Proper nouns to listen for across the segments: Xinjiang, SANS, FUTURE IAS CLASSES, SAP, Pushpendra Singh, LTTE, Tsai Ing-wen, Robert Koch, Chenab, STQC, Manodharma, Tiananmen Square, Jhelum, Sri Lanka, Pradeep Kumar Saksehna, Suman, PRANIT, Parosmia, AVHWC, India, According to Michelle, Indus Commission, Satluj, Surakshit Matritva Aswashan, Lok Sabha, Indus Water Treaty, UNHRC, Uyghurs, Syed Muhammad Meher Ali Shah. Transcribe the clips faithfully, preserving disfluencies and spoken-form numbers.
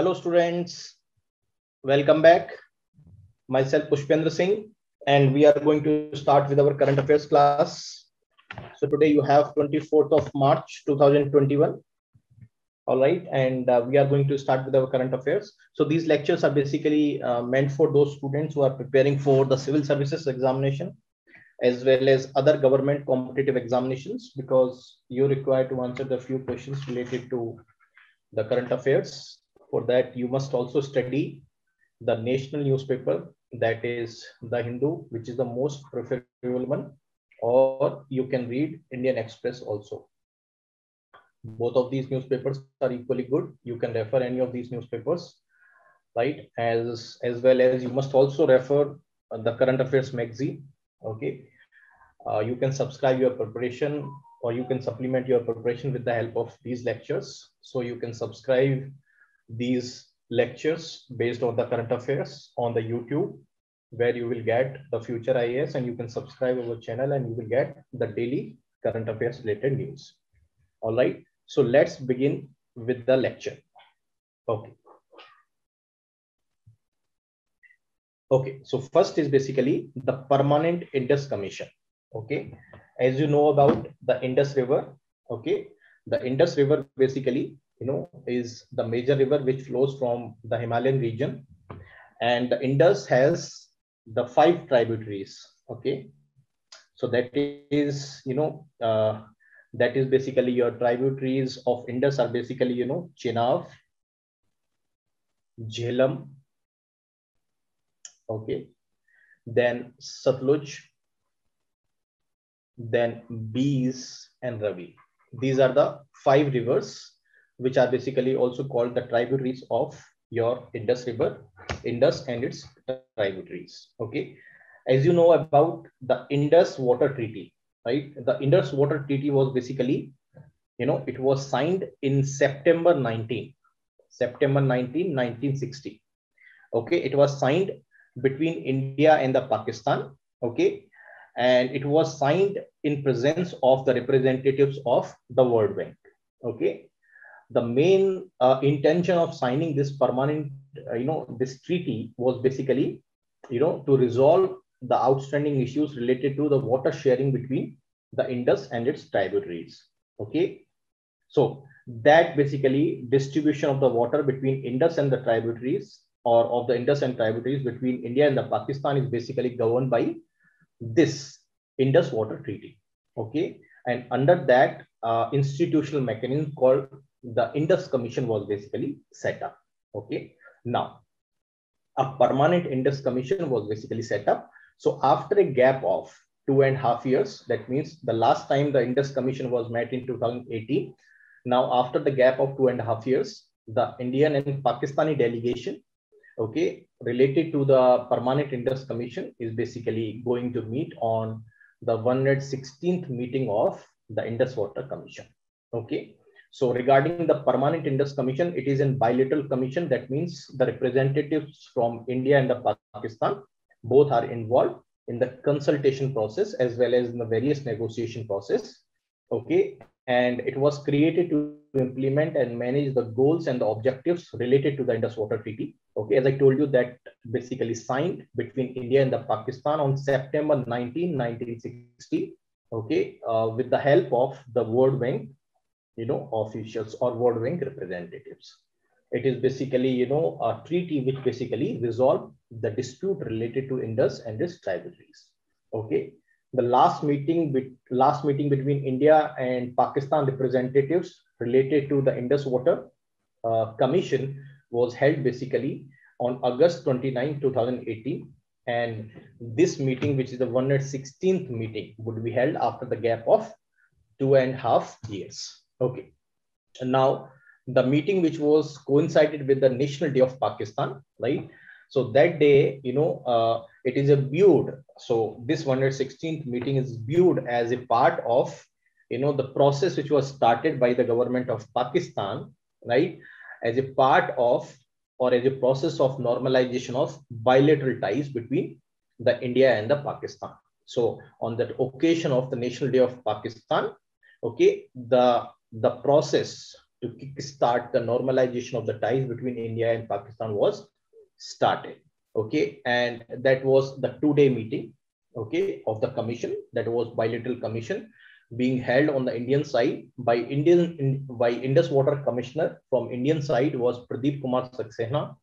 Hello students, welcome back. Myself Pushpendra Singh and we are going to start with our current affairs class. So today you have twenty-fourth of March two thousand twenty-one. All right, and uh, we are going to start with our current affairs. So these lectures are basically uh, meant for those students who are preparing for the civil services examination as well as other government competitive examinations, because you require to answer the few questions related to the current affairs. For that, you must also study the national newspaper, that is the Hindu, which is the most preferable one, or you can read Indian Express also. Both of these newspapers are equally good. You can refer any of these newspapers, right? As, as well as you must also refer the current affairs magazine, okay? Uh, you can subscribe your preparation or you can supplement your preparation with the help of these lectures. So you can subscribe these lectures based on the current affairs on the YouTube, where you will get the Future I A S, and you can subscribe our channel and you will get the daily current affairs related news. All right, so let's begin with the lecture. Okay. Okay, so first is basically the Permanent Indus Commission. Okay, as you know about the Indus River, okay, the Indus River basically, you know, is the major river which flows from the Himalayan region, and the Indus has the five tributaries. Okay, so that is, you know, uh, that is basically your tributaries of Indus are basically, you know, Chenab, Jhelum, okay, then Satluj, then Bees and Ravi. These are the five rivers which are basically also called the tributaries of your Indus River, Indus and its tributaries, okay? As you know about the Indus Water Treaty, right? The Indus Water Treaty was basically, you know, it was signed in September nineteenth, September nineteenth, nineteen sixty. Okay, it was signed between India and the Pakistan, okay? And it was signed in presence of the representatives of the World Bank, okay? The main uh, intention of signing this permanent, uh, you know, this treaty was basically, you know, to resolve the outstanding issues related to the water sharing between the Indus and its tributaries. Okay. So that basically distribution of the water between Indus and the tributaries, or of the Indus and tributaries between India and the Pakistan, is basically governed by this Indus Water Treaty. Okay. And under that uh, institutional mechanism called the Indus Commission was basically set up. Okay. Now, a permanent Indus Commission was basically set up. So after a gap of two and a half years, that means the last time the Indus Commission was met in two thousand eighteen. Now, after the gap of two and a half years, the Indian and Pakistani delegation, okay, related to the permanent Indus Commission is basically going to meet on the one hundred sixteenth meeting of the Indus Water Commission. Okay. So regarding the Permanent Indus Commission, it is a bilateral commission. That means the representatives from India and the Pakistan, both are involved in the consultation process as well as in the various negotiation process. Okay. And it was created to implement and manage the goals and the objectives related to the Indus Water Treaty. Okay. As I told you, that basically signed between India and the Pakistan on September nineteenth, nineteen sixty. Okay. Uh, with the help of the World Bank, you know, officials or World Bank representatives. It is basically, you know, a treaty which basically resolved the dispute related to Indus and its tributaries. Okay. The last meeting, be last meeting between India and Pakistan representatives related to the Indus Water uh, Commission was held basically on August twenty-ninth, two thousand eighteen. And this meeting, which is the one hundred sixteenth meeting, would be held after the gap of two and a half years. Okay, and now the meeting which was coincided with the National Day of Pakistan, right? So that day, you know, uh, it is a viewed. So this one hundred sixteenth meeting is viewed as a part of, you know, the process which was started by the government of Pakistan, right? As a part of, or as a process of normalization of bilateral ties between the India and the Pakistan. So on that occasion of the National Day of Pakistan, okay, the The process to kickstart the normalization of the ties between India and Pakistan was started. Okay, and that was the two-day meeting, okay, of the commission, that was bilateral commission being held on the Indian side by Indian by Indus Water Commissioner from Indian side was Pradeep Kumar Saksehna,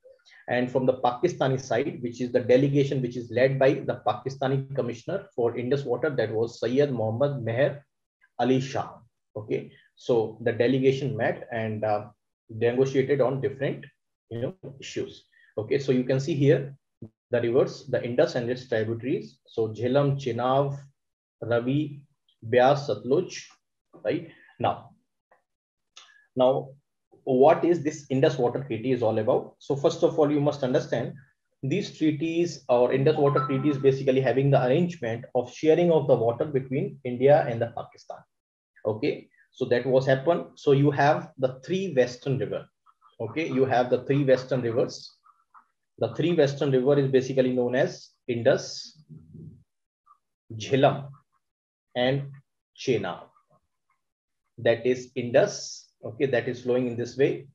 and from the Pakistani side, which is the delegation which is led by the Pakistani Commissioner for Indus Water, that was Syed Muhammad Meher Ali Shah. Okay, so the delegation met and uh, they negotiated on different, you know, issues. Okay, so you can see here the rivers, the Indus and its tributaries. So Jhelum, Chenab, Ravi, Bias, Satluj, right? Now, now, what is this Indus Water Treaty is all about? So first of all, you must understand these treaties or Indus Water Treaty is basically having the arrangement of sharing of the water between India and the Pakistan. Okay, so that was happened. So you have the three Western river. Okay, you have the three Western rivers. The three Western river is basically known as Indus, Jhelum, and Chenab. That is Indus, okay, that is flowing in this way,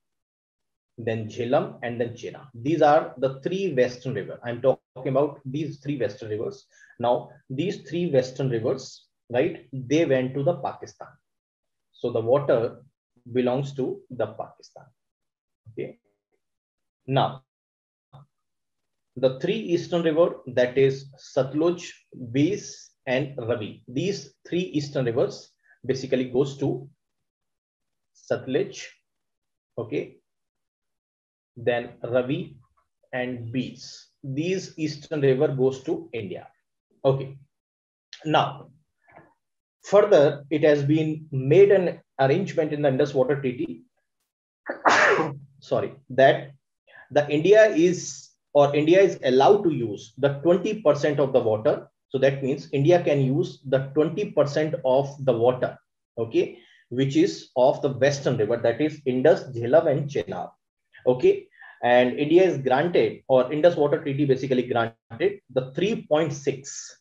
then Jhelum, and then Chenab. These are the three Western river. I'm talking about these three Western rivers. Now, these three Western rivers, right, they went to the Pakistan. So the water belongs to the Pakistan. Okay. Now, the three eastern river, that is Satluj, Bees, and Ravi. These three eastern rivers basically goes to Satluj, okay, then Ravi and Bees. These eastern river goes to India. Okay. Now, further, it has been made an arrangement in the Indus Water Treaty. Sorry, that the India is or India is allowed to use the twenty percent of the water. So that means India can use the twenty percent of the water, okay, which is of the Western river, that is Indus, Jhelum, and Chenab, okay. And India is granted, or Indus Water Treaty basically granted the three point six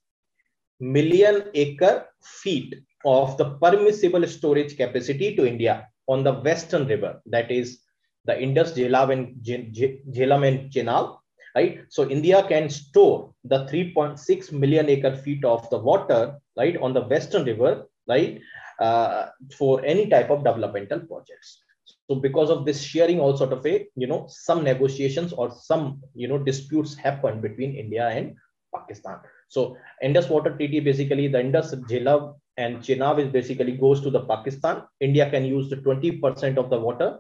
million acre feet of the permissible storage capacity to India on the Western river, that is the Indus, Jhelum, and Jhelum and Chenab. Right, so India can store the three point six million acre feet of the water, right, on the Western river, right, uh, for any type of developmental projects. So because of this sharing, all sort of a, you know, some negotiations or some, you know, disputes happened between India and Pakistan. So Indus Water Treaty, basically the Indus, Jhelum, and Chenab is basically goes to the Pakistan. India can use the twenty percent of the water.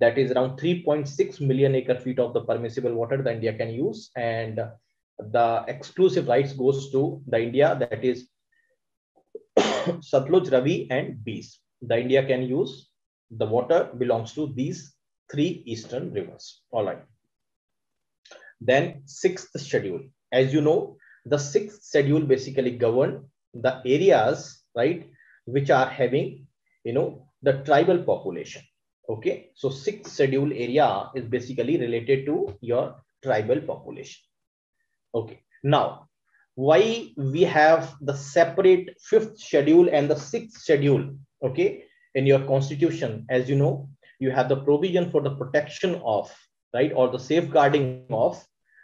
That is around three point six million acre feet of the permissible water that India can use. And the exclusive rights goes to the India, that is Satluj, Ravi, and Bees. The India can use the water belongs to these three eastern rivers. All right. Then sixth schedule. As you know, the sixth schedule basically governed the areas, right, which are having, you know, the tribal population. Okay, so sixth schedule area is basically related to your tribal population. Okay, now why we have the separate fifth schedule and the sixth schedule, okay, in your constitution? As you know, you have the provision for the protection of, right, or the safeguarding of,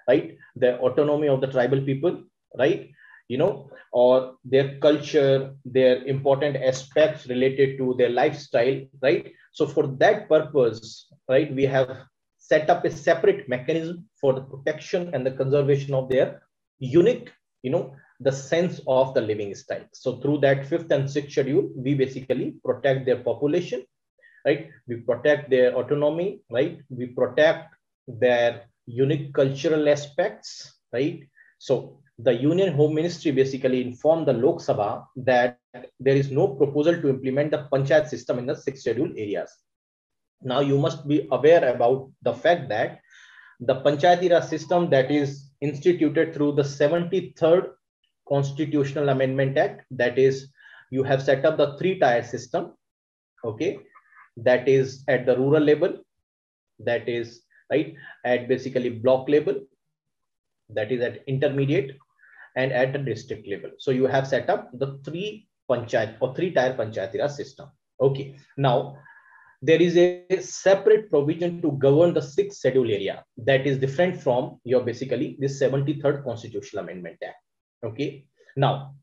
right, the autonomy of the tribal people, right, you know, or their culture, their important aspects related to their lifestyle, right? So for that purpose, right, we have set up a separate mechanism for the protection and the conservation of their unique, you know, the sense of the living style. So through that fifth and sixth schedule, we basically protect their population, right? We protect their autonomy, right? We protect their unique cultural aspects, right? So the Union Home Ministry basically informed the Lok Sabha that there is no proposal to implement the panchayat system in the six scheduled areas. Now you must be aware about the fact that the panchayati raj system that is instituted through the seventy-third Constitutional Amendment Act, that is you have set up the three-tier system, okay, that is at the rural level, that is right at basically block level, that is at intermediate, and at the district level. So you have set up the three panchayat or three tier panchayati raj system. Okay. Now there is a separate provision to govern the sixth schedule area that is different from your basically this seventy-third Constitutional Amendment Act. Okay. Now,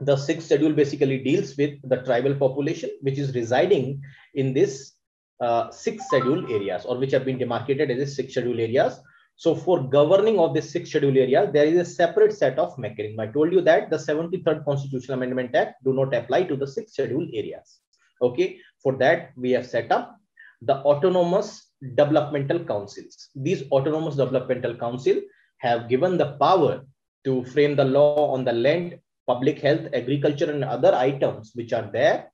the sixth schedule basically deals with the tribal population which is residing in this uh, sixth schedule areas, or which have been demarcated as the sixth schedule areas. So for governing of the sixth schedule area, there is a separate set of mechanism. I told you that the seventy-third Constitutional Amendment Act do not apply to the sixth schedule areas. Okay, for that we have set up the autonomous developmental councils. These autonomous developmental council have given the power to frame the law on the land, public health, agriculture, and other items which are there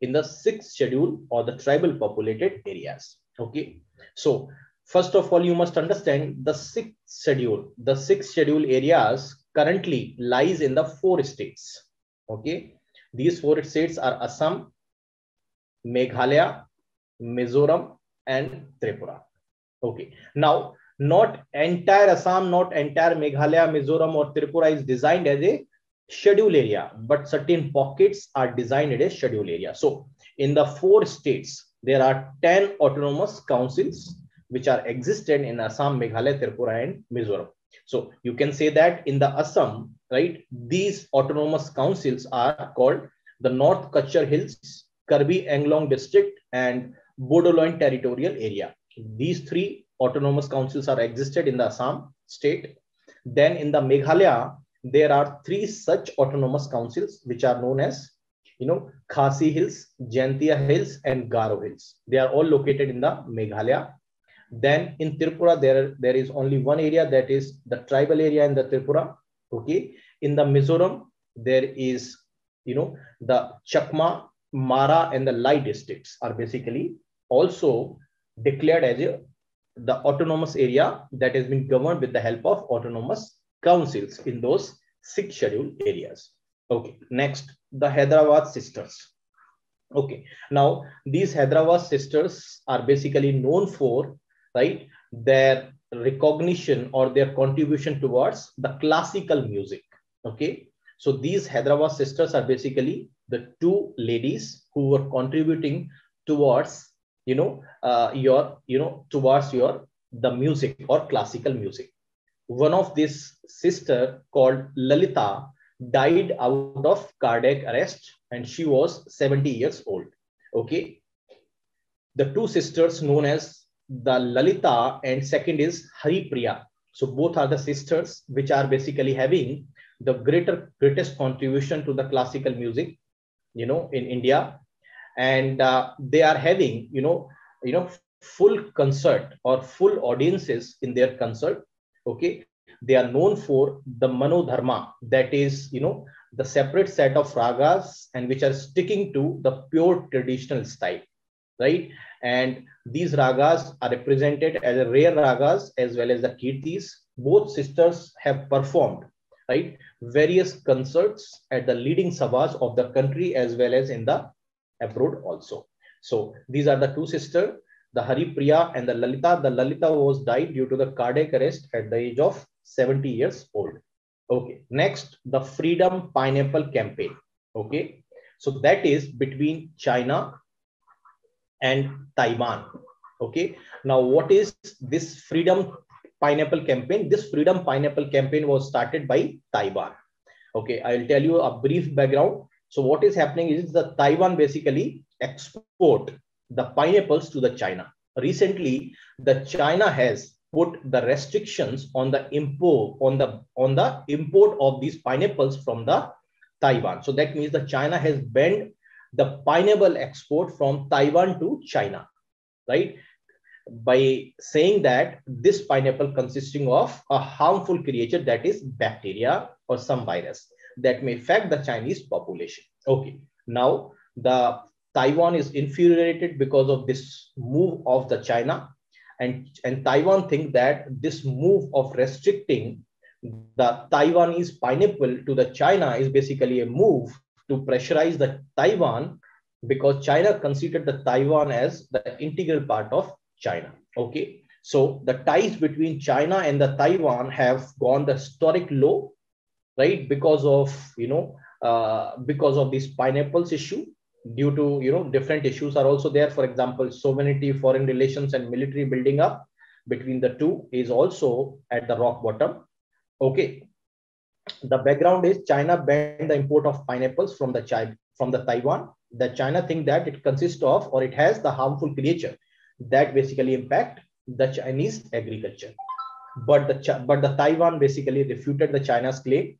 in the sixth schedule or the tribal populated areas. Okay, so first of all, you must understand the sixth schedule. The sixth schedule areas currently lies in the four states. Okay, these four states are Assam, Meghalaya, Mizoram, and Tripura. Okay. Now, not entire Assam, not entire Meghalaya, Mizoram, or Tripura is designed as a schedule area, but certain pockets are designed as a schedule area. So, in the four states, there are ten autonomous councils which are existent in Assam, Meghalaya, Tripura, and Mizoram. So, you can say that in the Assam, right, these autonomous councils are called the North Kutcher Hills, Karbi Anglong district, and Bodoland territorial area. These three autonomous councils are existed in the Assam state. Then in the Meghalaya, there are three such autonomous councils, which are known as, you know, Khasi Hills, Jaintia Hills, and Garo Hills. They are all located in the Meghalaya. Then in Tripura, there, there is only one area, that is the tribal area in the Tripura. Okay. In the Mizoram, there is, you know, the Chakma, Mara, and the Lai districts are basically also declared as a, the autonomous area that has been governed with the help of autonomous councils in those six scheduled areas. Okay, next, the Hyderabad sisters. Okay, now these Hyderabad sisters are basically known for, right, their recognition or their contribution towards the classical music. Okay, so these Hyderabad sisters are basically the two ladies who were contributing towards, you know, uh, your, you know, towards your, the music or classical music. One of this sister called Lalita died out of cardiac arrest, and she was seventy years old. Okay. The two sisters known as the Lalita, and second is Haripriya. So both are the sisters which are basically having the greater, greatest contribution to the classical music, you know, in India. And uh, they are having, you know, you know, full concert or full audiences in their concert. Okay. They are known for the Manodharma, that is, you know, the separate set of ragas, and which are sticking to the pure traditional style, right? And these ragas are represented as rare ragas as well as the kirtis. Both sisters have performed, right, various concerts at the leading sabhas of the country as well as in the abroad also. So these are the two sisters, the Haripriya and the Lalita. The Lalita was died due to the cardiac arrest at the age of seventy years old. Okay, next, the Freedom Pineapple Campaign. Okay, so that is between China and Taiwan. Okay, now what is this Freedom Pineapple Campaign? This Freedom Pineapple Campaign was started by Taiwan. Okay, I will tell you a brief background. So what is happening is the Taiwan basically export the pineapples to the China. Recently, the China has put the restrictions on the import on the on the import of these pineapples from the Taiwan. So that means the China has banned the pineapple export from Taiwan to China, right? By saying that this pineapple consisting of a harmful creature, that is bacteria or some virus, that may affect the Chinese population. Okay, now the Taiwan is infuriated because of this move of the China, and, and Taiwan think that this move of restricting the Taiwanese pineapple to the China is basically a move to pressurize the Taiwan, because China considered the Taiwan as the integral part of China. Okay, so the ties between China and the Taiwan have gone the historic low, right? Because of, you know, uh, because of this pineapples issue. due to, you know, different issues are also there. For example, sovereignty, foreign relations, and military building up between the two is also at the rock bottom. Okay. The background is China banned the import of pineapples from the China, from the Taiwan. The China think that it consists of, or it has the harmful creature that basically impact the Chinese agriculture. But the, but the Taiwan basically refuted the China's claim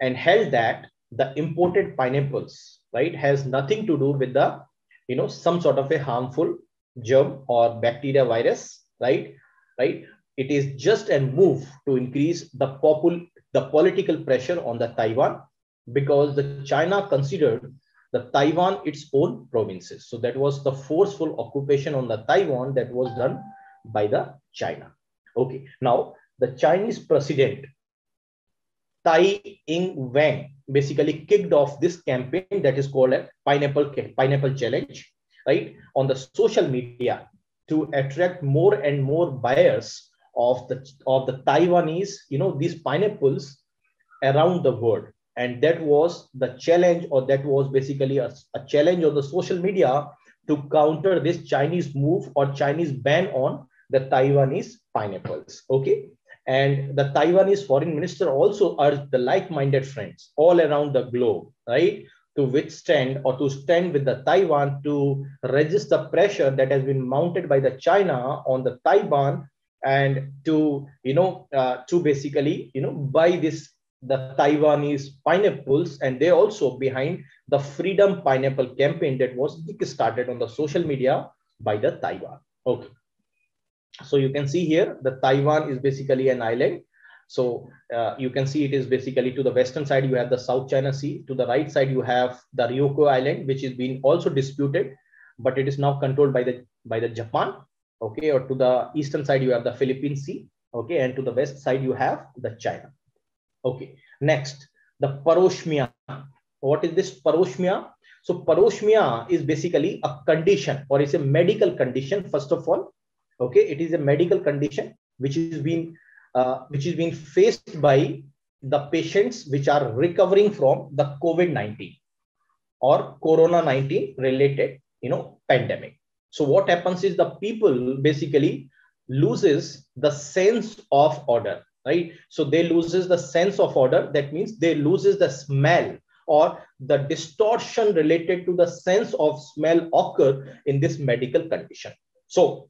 and held that the imported pineapples, right, has nothing to do with the, you know, some sort of a harmful germ or bacteria virus, right, right. It is just a move to increase the popul the political pressure on the Taiwan, because the China considered the Taiwan its own provinces. So that was the forceful occupation on the Taiwan that was done by the China. Okay. Now the Chinese president Tsai Ing-wen basically kicked off this campaign that is called a pineapple pineapple challenge, right, on the social media to attract more and more buyers of the of the Taiwanese, you know, these pineapples around the world. And that was the challenge, or that was basically a, a challenge on the social media to counter this Chinese move or Chinese ban on the Taiwanese pineapples. Okay. And the Taiwanese foreign minister also urged the like-minded friends all around the globe, right, to withstand or to stand with the Taiwan to resist the pressure that has been mounted by the China on the Taiwan, and to, you know, uh, to basically, you know, buy this, the Taiwanese pineapples. And they also behind the Freedom Pineapple campaign that was started on the social media by the Taiwan. Okay. So you can see here, the Taiwan is basically an island. So uh, you can see it is basically, to the western side, you have the South China Sea. To the right side, you have the Ryukyu Island, which is being also disputed, but it is now controlled by the, by the Japan. Okay. Or to the eastern side, you have the Philippine Sea. Okay. And to the west side, you have the China. Okay. Next, the Parosmia. What is this Parosmia? So Parosmia is basically a condition, or it's a medical condition, first of all. Okay, it is a medical condition which is being uh, which is being faced by the patients which are recovering from the COVID nineteen or Corona nineteen related, you know, pandemic. So what happens is the people basically loses the sense of order, right? So they loses the sense of order. That means they loses the smell, or the distortion related to the sense of smell occur in this medical condition. So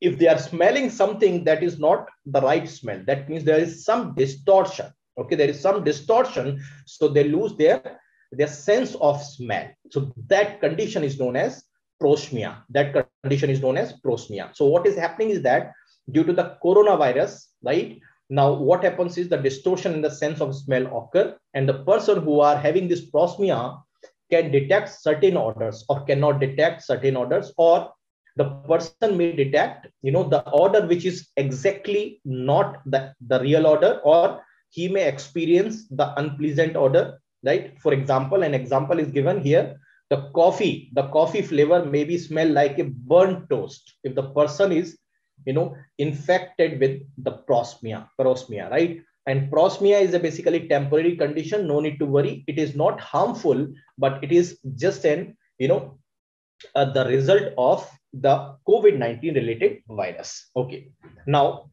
if they are smelling something that is not the right smell, that means there is some distortion. Okay, there is some distortion. So they lose their, their sense of smell. So that condition is known as prosmia. That condition is known as prosmia. So what is happening is that due to the coronavirus, right? Now what happens is the distortion in the sense of smell occur, and the person who are having this prosmia can detect certain odors or cannot detect certain odors, or the person may detect, you know, the order which is exactly not the, the real order, or he may experience the unpleasant order, right? For example, an example is given here. The coffee, the coffee flavor maybe smell like a burnt toast if the person is, you know, infected with the prosmia, prosmia, right? And prosmia is a basically temporary condition. No need to worry. It is not harmful, but it is just an, you know, uh, the result of the COVID nineteen related virus. Okay. Now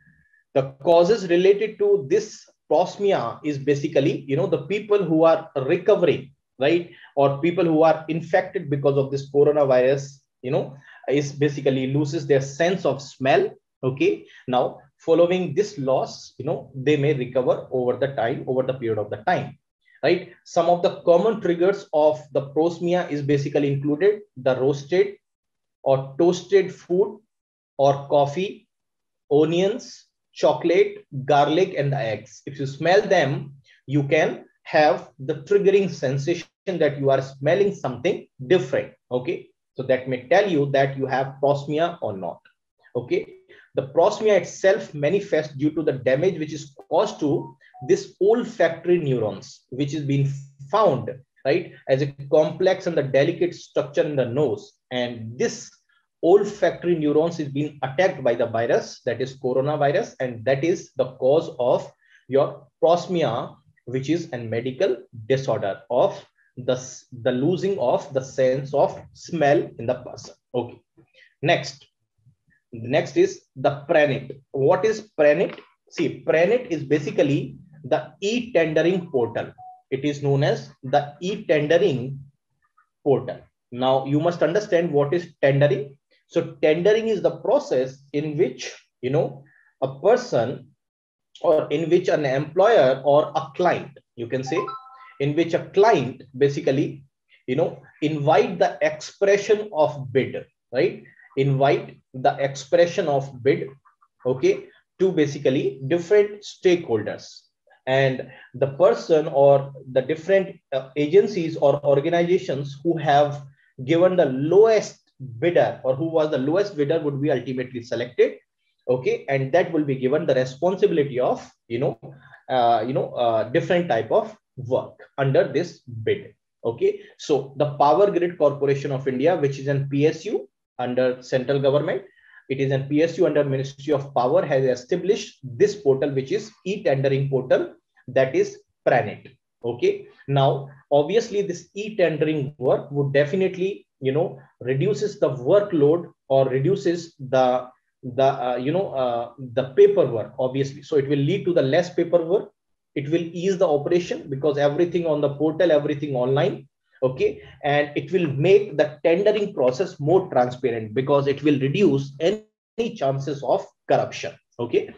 the causes related to this prosmia is basically, you know, the people who are recovering, right? Or people who are infected because of this coronavirus, you know, is basically loses their sense of smell. Okay. Now following this loss, you know, they may recover over the time, over the period of the time, right? Some of the common triggers of the prosmia is basically included the roasted or toasted food or coffee, onions, chocolate, garlic, and the eggs. If you smell them, you can have the triggering sensation that you are smelling something different. Okay. So that may tell you that you have prosmia or not. Okay. The prosmia itself manifests due to the damage which is caused to this olfactory neurons, which is being found, right, as a complex and the delicate structure in the nose. And this olfactory neurons is being attacked by the virus, that is coronavirus. And that is the cause of your prosmia, which is a medical disorder of the, the losing of the sense of smell in the person. Okay. Next. Next is the PRANIT. What is PRANIT? See, PRANIT is basically the e-tendering portal. It is known as the e-tendering portal. Now, you must understand what is tendering. So, tendering is the process in which, you know, a person or in which an employer or a client, you can say, in which a client basically, you know, invite the expression of bid, right? Invite the expression of bid, okay, to basically different stakeholders. And the person or the different agencies or organizations who have given the lowest bidder or who was the lowest bidder would be ultimately selected. Okay, and that will be given the responsibility of, you know, uh, you know, uh, different type of work under this bid. Okay, so the Power Grid Corporation of India, which is an P S U under central government, it is an P S U under Ministry of Power, has established this portal, which is e-tendering portal, that is PRANIT. Okay, now obviously this e-tendering work would definitely, you know, reduces the workload or reduces the the uh, you know uh, the paperwork, obviously. So it will lead to the less paperwork, it will ease the operation because everything on the portal, everything online, okay, and it will make the tendering process more transparent because it will reduce any chances of corruption. Okay,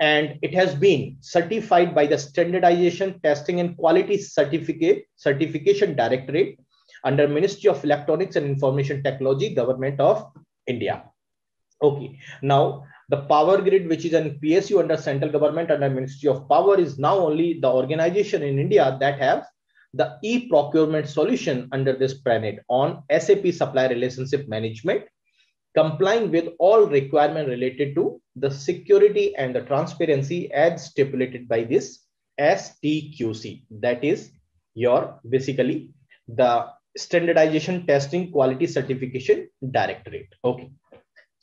and it has been certified by the Standardization, Testing and Quality Certificate Certification Directorate under Ministry of Electronics and Information Technology, Government of India. Okay, now the Power Grid, which is an P S U under central government under Ministry of Power, is now only the organization in India that have the e-procurement solution under this PRANIT on S A P Supplier Relationship Management, complying with all requirements related to the security and the transparency as stipulated by this S T Q C. That is your basically the Standardization, Testing, Quality Certification Directorate. Okay.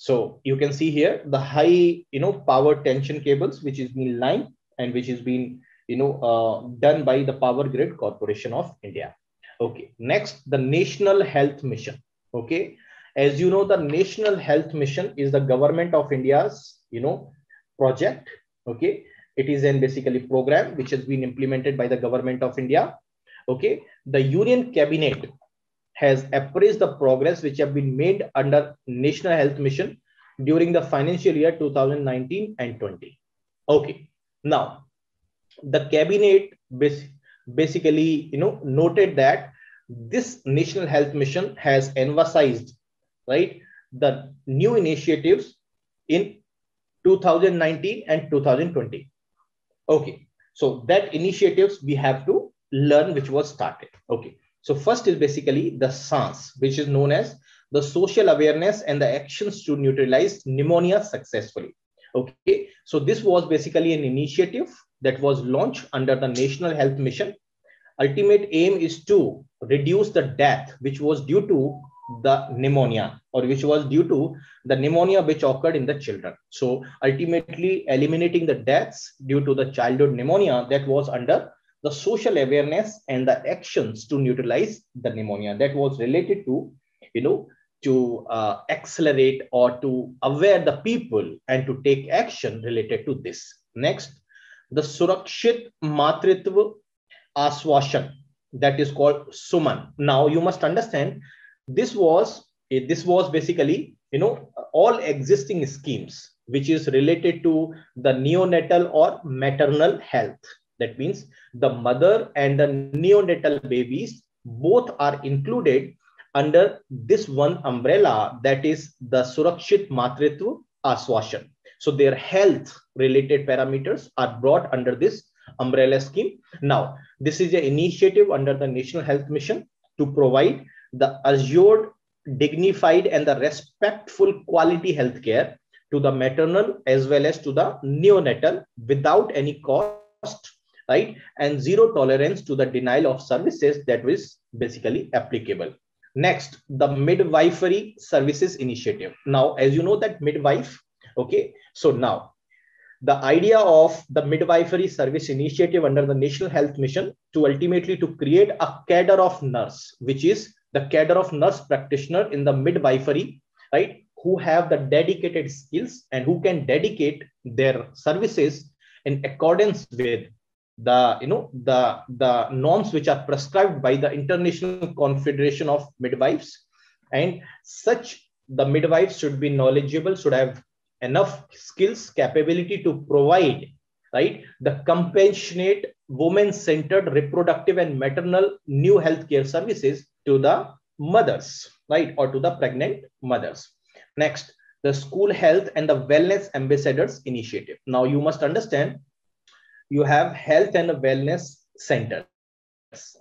So you can see here the high, you know, power tension cables, which is been lined and which is being, you know, uh, done by the Power Grid Corporation of India. Okay. Next, the National Health Mission. Okay. As you know, the National Health Mission is the government of India's, you know, project. Okay. It is an basically program which has been implemented by the government of India. Okay. The Union Cabinet has appraised the progress which have been made under National Health Mission during the financial year two thousand nineteen and twenty. Okay. Now, the cabinet bas basically, you know, noted that this National Health Mission has emphasized, right, the new initiatives in two thousand nineteen and two thousand twenty. Okay. So that initiatives we have to learn which was started. Okay. So first is basically the SANS, which is known as the Social Awareness and the Actions to Neutralize Pneumonia Successfully. Okay. So this was basically an initiative that was launched under the National Health Mission. Ultimate aim is to reduce the death which was due to the pneumonia or which was due to the pneumonia which occurred in the children. So ultimately eliminating the deaths due to the childhood pneumonia that was under the Social Awareness and the Actions to Neutralize the Pneumonia, that was related to, you know, to uh, accelerate or to aware the people and to take action related to this. Next, the Surakshit Matritva Aswashan, that is called Suman. Now you must understand this was this was basically, you know, all existing schemes which is related to the neonatal or maternal health. That means the mother and the neonatal babies both are included under this one umbrella, that is the Surakshit Matritva Aswashan. So their health related parameters are brought under this umbrella scheme. Now, this is an initiative under the National Health Mission to provide the assured, dignified and the respectful quality health care to the maternal as well as to the neonatal without any cost, right? And zero tolerance to the denial of services that was basically applicable. Next, the Midwifery Services Initiative. Now, as you know that midwife, okay, so now the idea of the midwifery service initiative under the National Health Mission to ultimately to create a cadre of nurse, which is the cadre of nurse practitioner in the midwifery, right? Who have the dedicated skills and who can dedicate their services in accordance with the, you know, the, the norms which are prescribed by the International Confederation of Midwives. And such the midwives should be knowledgeable, should have enough skills, capability to provide, right, the compassionate, women-centered, reproductive and maternal new healthcare services to the mothers, right, or to the pregnant mothers. Next, the School Health and the Wellness Ambassadors Initiative. Now, you must understand, you have health and wellness centers,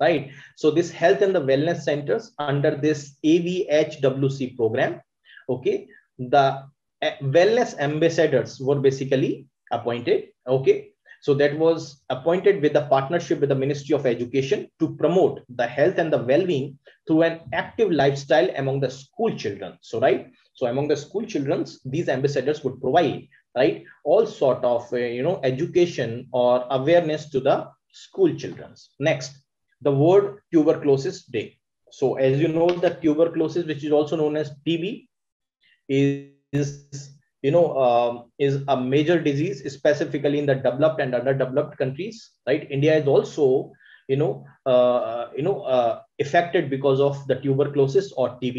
right? So, this health and the wellness centers under this A V H W C program, okay, the wellness ambassadors were basically appointed, okay? So that was appointed with a partnership with the Ministry of Education to promote the health and the well-being through an active lifestyle among the school children. So, right. So among the school children, these ambassadors would provide, right, all sort of, uh, you know, education or awareness to the school children. Next, the World Tuberculosis Day. So as you know, the tuberculosis, which is also known as T B, is Is you know uh, is a major disease, specifically in the developed and underdeveloped countries. Right, India is also you know uh, you know uh, affected because of the tuberculosis or T B.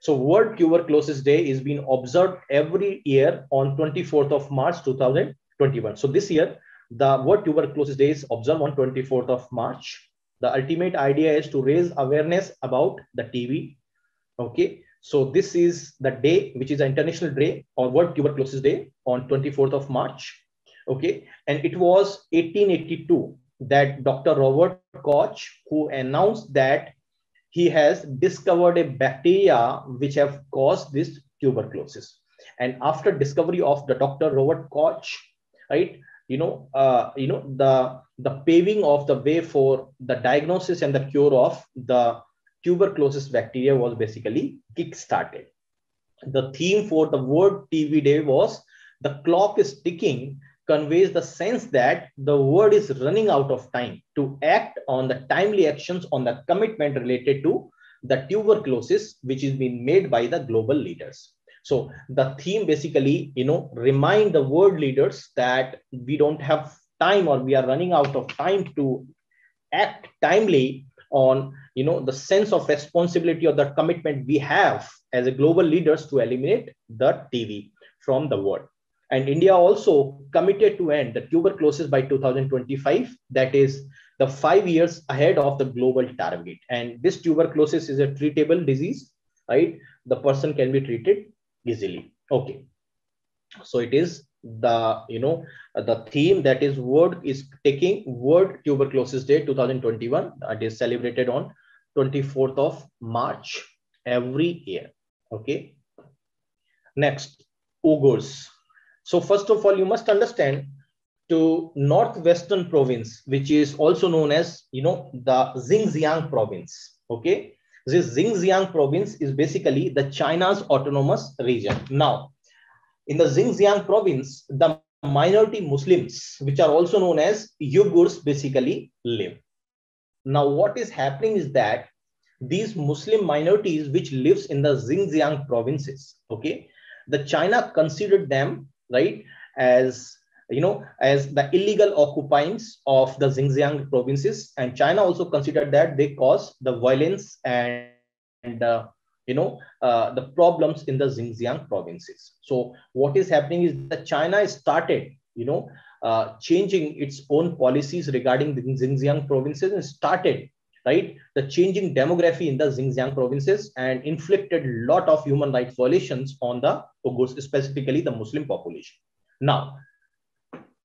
So, World Tuberculosis Day is being observed every year on twenty-fourth of March two thousand twenty-one. So this year, the World Tuberculosis Day is observed on twenty-fourth of March. The ultimate idea is to raise awareness about the T B. Okay. So this is the day, which is an international day or World Tuberculosis Day on twenty-fourth of March. Okay. And it was eighteen eighty-two that Doctor Robert Koch, who announced that he has discovered a bacteria which have caused this tuberculosis. And after discovery of the Doctor Robert Koch, right, you know, uh, you know, the, the paving of the way for the diagnosis and the cure of the tuberculosis bacteria was basically kick-started. The theme for the World T B Day was "The clock is ticking," conveys the sense that the world is running out of time to act on the timely actions on the commitment related to the tuberculosis, which is being made by the global leaders. So the theme basically, you know, remind the world leaders that we don't have time, or we are running out of time to act timely on, you know, the sense of responsibility or the commitment we have as a global leaders to eliminate the T B from the world. And India also committed to end the tuberculosis by two thousand twenty-five, that is the five years ahead of the global target. And this tuberculosis is a treatable disease, right? The person can be treated easily. Okay. So it is the, you know, the theme that is world is taking World Tuberculosis Day two thousand twenty-one. It is celebrated on twenty-fourth of March every year. Okay. Next, Uyghurs. So first of all, you must understand to northwestern province, which is also known as, you know, the Xinjiang province. Okay. This Xinjiang province is basically the China's autonomous region. Now, in the Xinjiang province, the minority Muslims, which are also known as Uyghurs, basically live. Now, what is happening is that these Muslim minorities, which lives in the Xinjiang provinces, okay, the China considered them, right, as, you know, as the illegal occupants of the Xinjiang provinces. And China also considered that they caused the violence and, and uh, you know, uh, the problems in the Xinjiang provinces. So what is happening is that China started, you know, uh, changing its own policies regarding the Xinjiang provinces and started, right, the changing demography in the Xinjiang provinces and inflicted a lot of human rights violations on the Uyghurs, specifically the Muslim population. Now,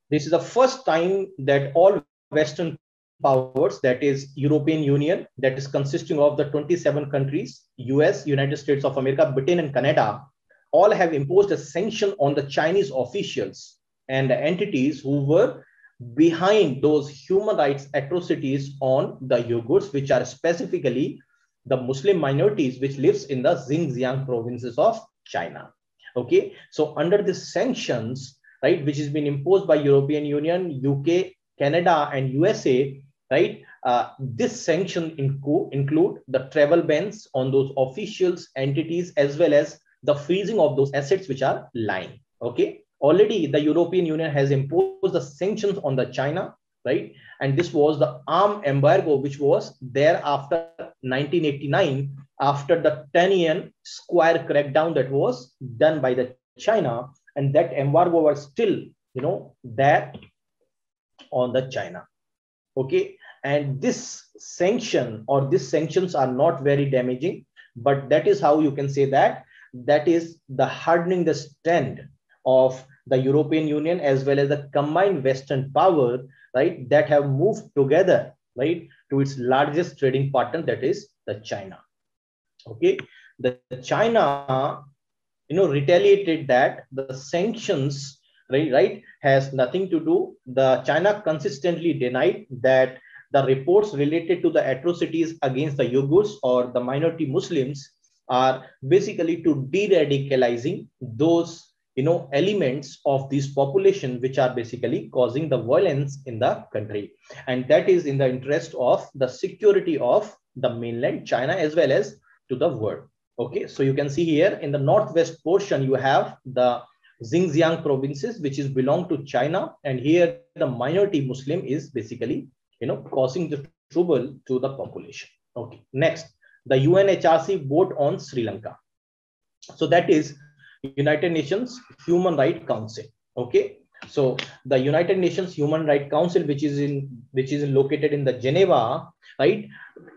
this is the first time that all Western powers, that is European Union, that is consisting of the twenty-seven countries, U S, United States of America, Britain and Canada, all have imposed a sanction on the Chinese officials and the entities who were behind those human rights atrocities on the Uyghurs, which are specifically the Muslim minorities, which lives in the Xinjiang provinces of China. Okay, so under the sanctions, right, which has been imposed by European Union, U K, Canada, and U S A, right? Uh, this sanction inc include the travel bans on those officials, entities, as well as the freezing of those assets which are lying. Okay, already the European Union has imposed the sanctions on the China, right? And this was the arm embargo, which was there after nineteen eighty-nine, after the Tiananmen Square crackdown that was done by the China, and that embargo was still, you know, there on the China. Okay, and this sanction or these sanctions are not very damaging, but that is how you can say that that is the hardening the stand of the European Union as well as the combined Western power, right, that have moved together, right, to its largest trading partner, that is the China. Okay, the, the China, you know, retaliated that the sanctions, right, right, has nothing to do. The China consistently denied that the reports related to the atrocities against the Uyghurs or the minority Muslims are basically to de-radicalizing those, you know, elements of these population which are basically causing the violence in the country. And that is in the interest of the security of the mainland China as well as to the world. Okay, so you can see here in the northwest portion, you have the Xinjiang provinces, which is belong to China. And here the minority Muslim is basically, you know, causing the trouble to the population. Okay, next, the U N H R C vote on Sri Lanka. So that is United Nations Human Rights Council. Okay, so the United Nations Human Rights Council, which is in which is located in the Geneva, right?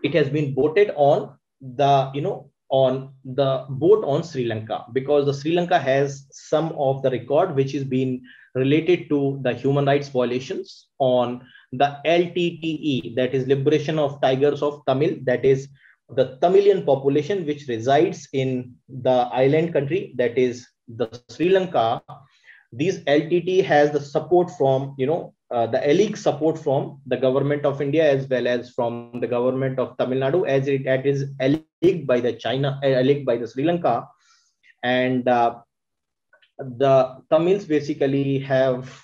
It has been voted on the, you know, on the vote on Sri Lanka, because the Sri Lanka has some of the record which is been related to the human rights violations on the L T T E, that is Liberation of Tigers of Tamil, that is the Tamilian population which resides in the island country, that is the Sri Lanka. These L T T E has the support from, you know, uh, the ELIC support from the government of India as well as from the government of Tamil Nadu, as it, it is ELIC by the China, ELIC by the Sri Lanka. And uh, the Tamils basically have,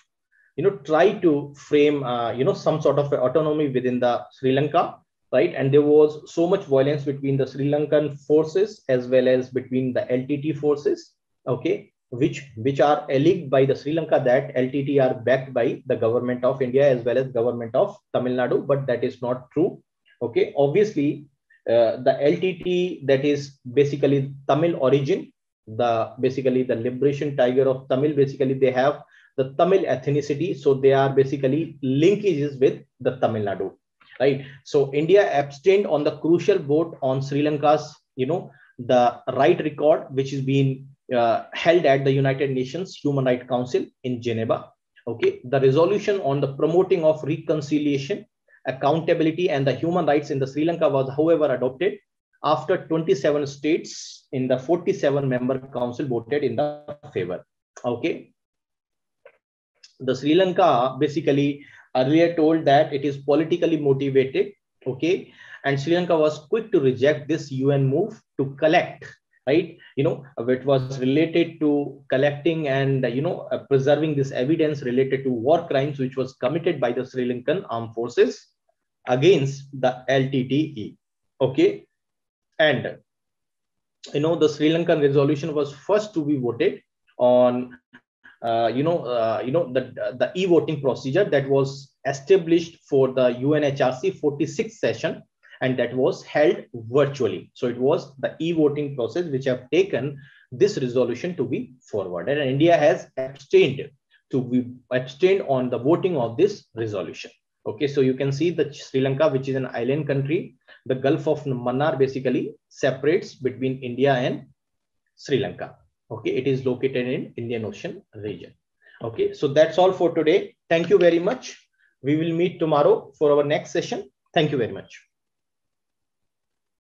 you know, tried to frame, uh, you know, some sort of autonomy within the Sri Lanka, right? And there was so much violence between the Sri Lankan forces as well as between the L T T E forces, okay, which, which are alleged by the Sri Lanka that L T T E are backed by the government of India as well as government of Tamil Nadu, but that is not true, okay? Obviously, uh, the L T T E that is basically Tamil origin, the basically the Liberation Tiger of Tamil, basically they have the Tamil ethnicity, so they are basically linkages with the Tamil Nadu. Right. So India abstained on the crucial vote on Sri Lanka's, you know, the right record, which is being uh, held at the United Nations Human Rights Council in Geneva. Okay. The resolution on the promoting of reconciliation, accountability, and the human rights in the Sri Lanka was, however, adopted after twenty-seven states in the forty-seven member council voted in the favor. Okay. The Sri Lanka basically earlier told that it is politically motivated, okay, and Sri Lanka was quick to reject this U N move to collect, right, you know, it was related to collecting and, you know, preserving this evidence related to war crimes which was committed by the Sri Lankan armed forces against the L T T E, okay. And, you know, the Sri Lankan resolution was first to be voted on. Uh, you know, uh, you know the the e-voting procedure that was established for the U N H R C forty-sixth session, and that was held virtually. So it was the e-voting process which have taken this resolution to be forwarded, and India has abstained to be abstained on the voting of this resolution. Okay, so you can see that Sri Lanka, which is an island country, the Gulf of Mannar basically separates between India and Sri Lanka. Okay, it is located in Indian Ocean region. Okay, so that's all for today. Thank you very much. We will meet tomorrow for our next session. Thank you very much.